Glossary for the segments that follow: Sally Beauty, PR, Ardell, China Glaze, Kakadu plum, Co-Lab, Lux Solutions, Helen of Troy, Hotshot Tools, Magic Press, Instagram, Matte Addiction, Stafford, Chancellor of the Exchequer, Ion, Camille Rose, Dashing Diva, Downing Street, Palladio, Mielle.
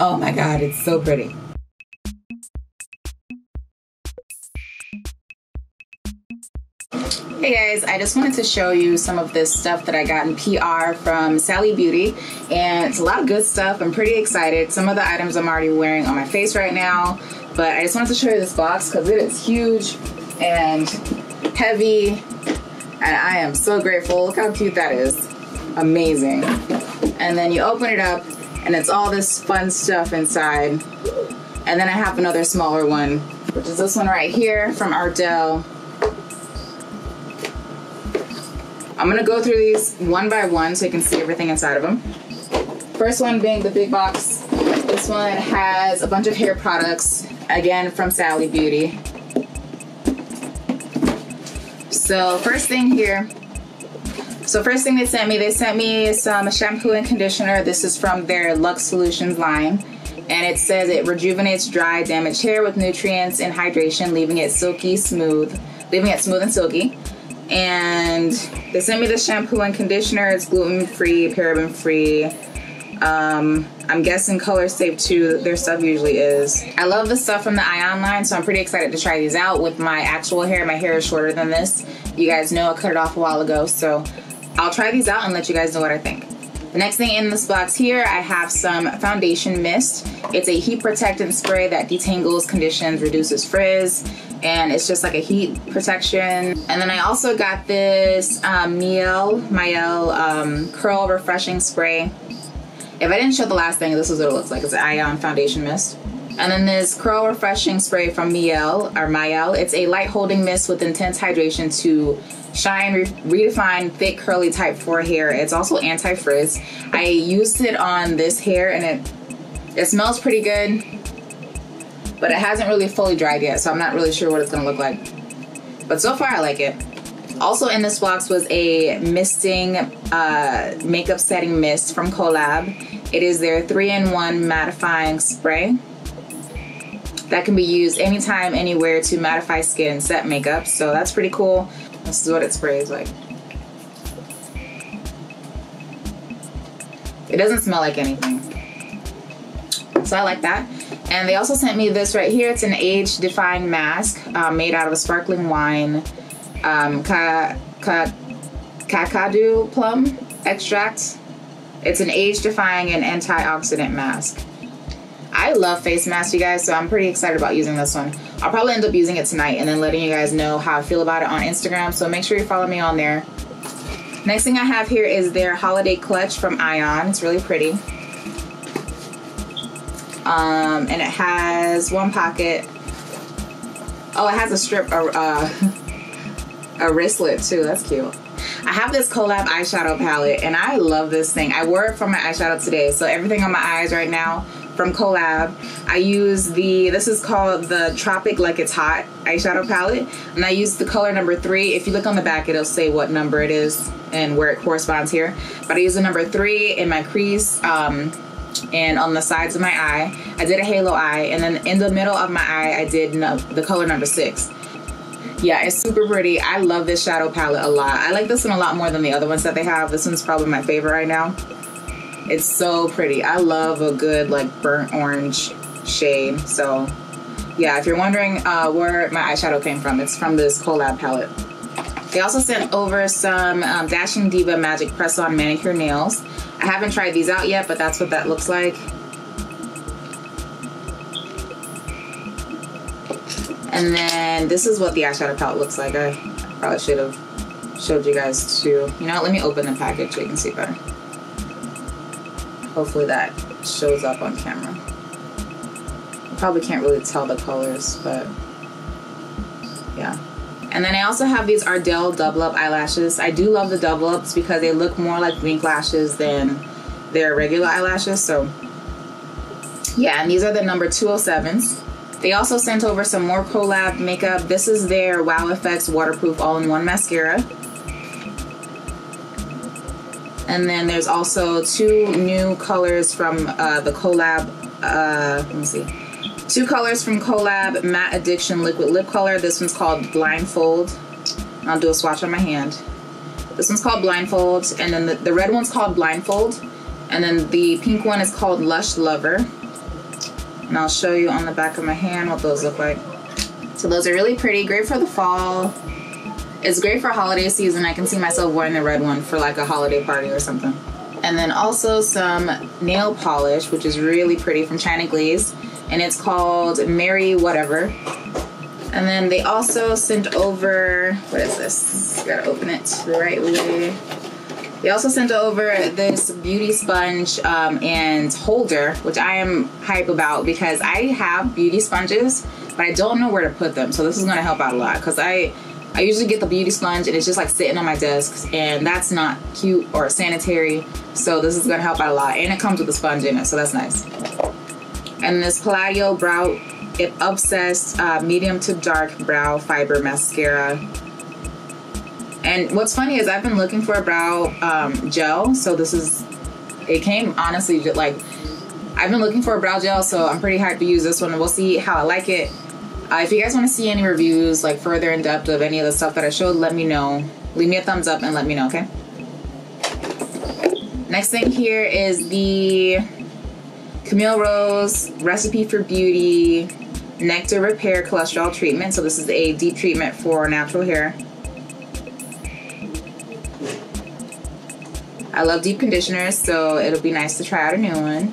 Oh my God, it's so pretty. Hey guys, I just wanted to show you some of this stuff that I got in PR from Sally Beauty, and it's a lot of good stuff. I'm pretty excited. Some of the items I'm already wearing on my face right now, but I just wanted to show you this box because it is huge and heavy, and I am so grateful. Look how cute that is. Amazing. And then you open it up and it's all this fun stuff inside. And then I have another smaller one, which is this one right here from Ardell. I'm gonna go through these one by one so you can see everything inside of them. First one being the big box. This one has a bunch of hair products, again from Sally Beauty. So first thing here, they sent me some shampoo and conditioner. This is from their Lux Solutions line. And it says it rejuvenates dry, damaged hair with nutrients and hydration, leaving it smooth and silky. And they sent me the shampoo and conditioner. It's gluten-free, paraben-free. I'm guessing color safe too. Their stuff usually is. I love the stuff from the Ion line, so I'm pretty excited to try these out with my actual hair. My hair is shorter than this. You guys know I cut it off a while ago, so I'll try these out and let you guys know what I think. The next thing in this box here, I have some foundation mist. It's a heat protectant spray that detangles, conditions, reduces frizz, and it's just like a heat protection. And then I also got this Mielle Curl Refreshing Spray. If I didn't show the last thing, this is what it looks like. It's an Ion foundation mist. And then this Curl Refreshing Spray from Mielle. It's a light holding mist with intense hydration to shine, redefine thick curly type 4 hair. It's also anti-frizz. I used it on this hair and it smells pretty good, but it hasn't really fully dried yet, so I'm not really sure what it's gonna look like, but so far I like it. Also in this box was a misting makeup setting mist from Co-Lab. It is their 3-in-1 mattifying spray that can be used anytime, anywhere to mattify skin and set makeup, so that's pretty cool. This is what it sprays like. It doesn't smell like anything. So I like that. And they also sent me this right here. It's an age-defying mask made out of a sparkling wine Kakadu plum extract. It's an age-defying and antioxidant mask. I love face masks, you guys, so I'm pretty excited about using this one. I'll probably end up using it tonight and then letting you guys know how I feel about it on Instagram, so make sure you follow me on there. Next thing I have here is their Holiday Clutch from Ion. It's really pretty. And it has one pocket. Oh, it has a strip, a wristlet too, that's cute. I have this Co-Lab eyeshadow palette and I love this thing. I wore it for my eyeshadow today, so everything on my eyes right now from Co-Lab. I use this is called the Tropic Like It's Hot eyeshadow palette, and I use the color number 3. If you look on the back, it'll say what number it is and where it corresponds here. But I use the number 3 in my crease and on the sides of my eye. I did a halo eye, and then in the middle of my eye, I did the color number 6. Yeah, it's super pretty. I love this shadow palette a lot. I like this one a lot more than the other ones that they have. This one's probably my favorite right now. It's so pretty. I love a good like burnt orange shade. So yeah, if you're wondering where my eyeshadow came from, it's from this Co-Lab palette. They also sent over some Dashing Diva Magic Press on manicure nails. I haven't tried these out yet, but that's what that looks like. And then this is what the eyeshadow palette looks like. I probably should have showed you guys too. You know what? Let me open the package so you can see better. Hopefully that shows up on camera. Probably can't really tell the colors, but yeah. And then I also have these Ardell double up eyelashes. I do love the double ups because they look more like wink lashes than their regular eyelashes, so yeah, and these are the number 207s. They also sent over some more Co-Lab makeup. This is their Wow Effects Waterproof All-in-One Mascara. And then there's also two new colors from the Co-Lab, let me see. Two colors from Co-Lab Matte Addiction Liquid Lip Color. This one's called Blindfold. I'll do a swatch on my hand. This one's called Blindfold, and then the red one's called Blindfold, and then the pink one is called Lush Lover. and I'll show you on the back of my hand what those look like. So those are really pretty, great for the fall. It's great for holiday season. I can see myself wearing the red one for like a holiday party or something. And then also some nail polish, which is really pretty, from China Glaze. And it's called Mary Whatever. And then they also sent over, what is this? Gotta open it the right way. They also sent over this beauty sponge and holder, which I am hype about because I have beauty sponges, but I don't know where to put them. So this is gonna help out a lot because I usually get the beauty sponge and it's just like sitting on my desk, and that's not cute or sanitary. So this is gonna help out a lot, and it comes with a sponge in it, so that's nice. And this Palladio Brow It Obsessed Medium to Dark Brow Fiber Mascara. And what's funny is I've been looking for a brow gel, so this is, it came honestly like, I've been looking for a brow gel, so I'm pretty hyped to use this one. We'll see how I like it. If you guys want to see any reviews, like further in depth of any of the stuff that I showed, let me know. Leave me a thumbs up and let me know, okay? Next thing here is the Camille Rose Recipe for Beauty Nectar Repair Cholesterol Treatment. So this is a deep treatment for natural hair. I love deep conditioners, so it'll be nice to try out a new one.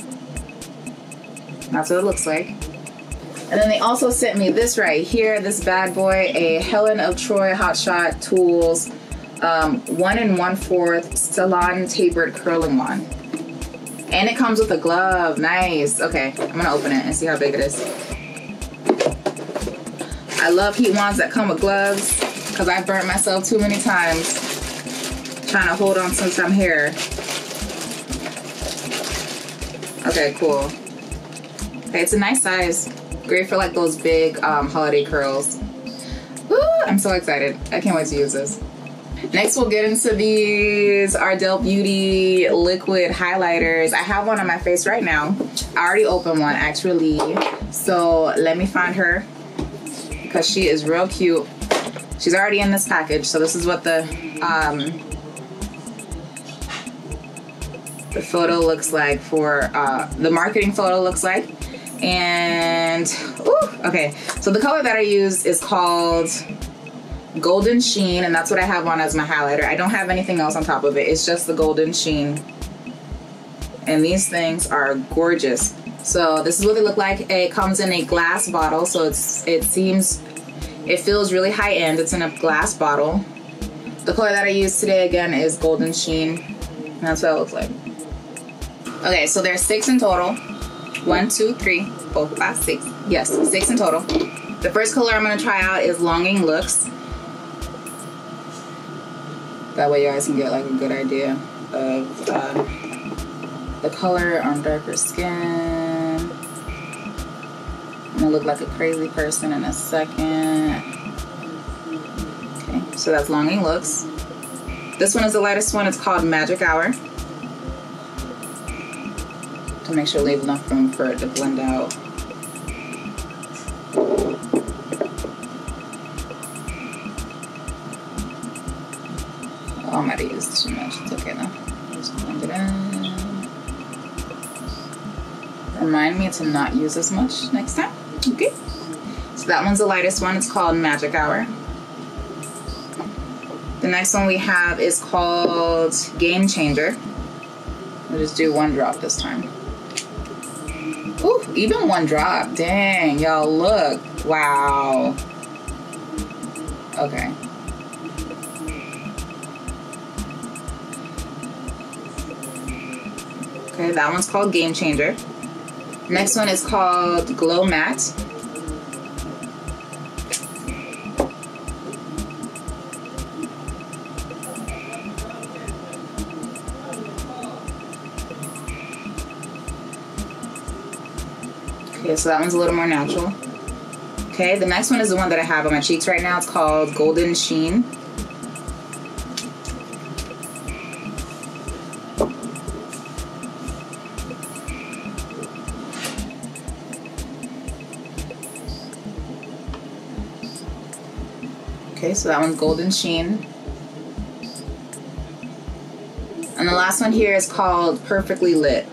That's what it looks like. And then they also sent me this right here, this bad boy, a Helen of Troy Hotshot Tools 1 1/4 Salon Tapered Curling Wand. And it comes with a glove, nice. Okay, I'm gonna open it and see how big it is. I love heat wands that come with gloves because I've burnt myself too many times trying to hold on to some hair. Okay, cool. Okay, it's a nice size. Great for like those big holiday curls. Woo, I'm so excited. I can't wait to use this. Next we'll get into these Ardell Beauty liquid highlighters. I have one on my face right now. I already opened one actually. So let me find her because she is real cute. She's already in this package. So this is what the photo looks like for, the marketing photo looks like. And ooh, okay, so the color that I used is called Golden Sheen, and that's what I have on as my highlighter. I don't have anything else on top of it. It's just the Golden Sheen, and these things are gorgeous. So this is what they look like. It comes in a glass bottle, so it feels really high end. It's in a glass bottle. The color that I used today again is Golden Sheen, and that's what it looks like. Okay, so there's 6 in total. 1, 2, 3, 4, 5, 6. Yes, 6 in total. The first color I'm gonna try out is Longing Looks. That way you guys can get like a good idea of the color on darker skin. I'm gonna look like a crazy person in a second. Okay, so that's Longing Looks. This one is the lightest one. It's called Magic Hour. Make sure leave enough room for it to blend out. Oh, I might have used too much. It's okay though. Just blend it in. Remind me to not use as much next time. Okay. So that one's the lightest one. It's called Magic Hour. The next one we have is called Game Changer. We'll just do 1 drop this time. Ooh, even 1 drop. Dang, y'all, look. Wow. Okay. Okay, that one's called Game Changer. Next one is called Glow Matte. Okay, so that one's a little more natural. Okay, the next one is the one that I have on my cheeks right now. It's called Golden Sheen. Okay, so that one's Golden Sheen. And the last one here is called Perfectly Lit.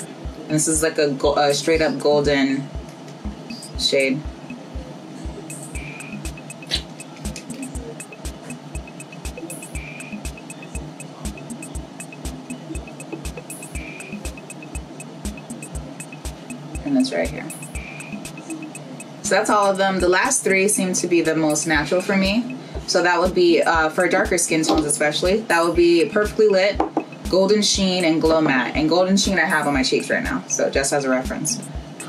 And this is like a straight up golden shade. And that's right here. So that's all of them. The last three seem to be the most natural for me. So that would be, for darker skin tones especially, that would be Perfectly Lit, Golden Sheen, and Glow Matte. And Golden Sheen I have on my cheeks right now, so just as a reference.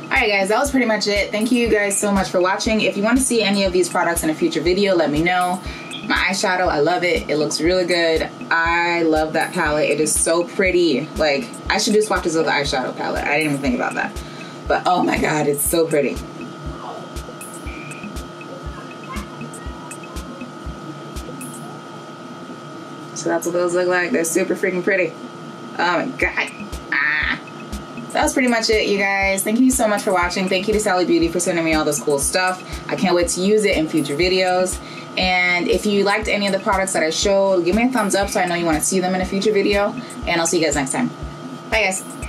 Alright guys, that was pretty much it. Thank you guys so much for watching. If you want to see any of these products in a future video, let me know. My eyeshadow, I love it. It looks really good. I love that palette. It is so pretty. Like, I should do swatches of the eyeshadow palette. I didn't even think about that. But oh my god, it's so pretty. So that's what those look like. They're super freaking pretty. Oh my god. Ah. That was pretty much it, you guys. Thank you so much for watching. Thank you to Sally Beauty for sending me all this cool stuff. I can't wait to use it in future videos. And if you liked any of the products that I showed, give me a thumbs up so I know you want to see them in a future video. And I'll see you guys next time. Bye guys.